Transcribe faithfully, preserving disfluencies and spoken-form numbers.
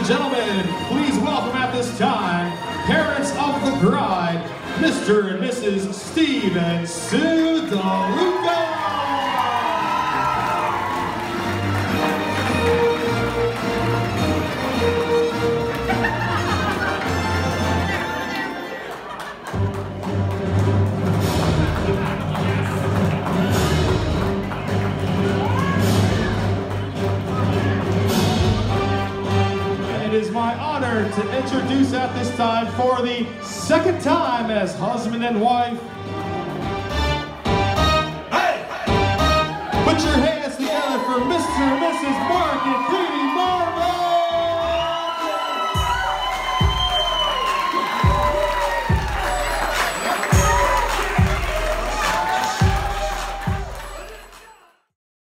and gentlemen, please welcome at this time, parents of the bride, Mister and Missus Steve and Sue DeLuca. To introduce at this time, for the second time as husband and wife. Hey! Put your hands together for Mister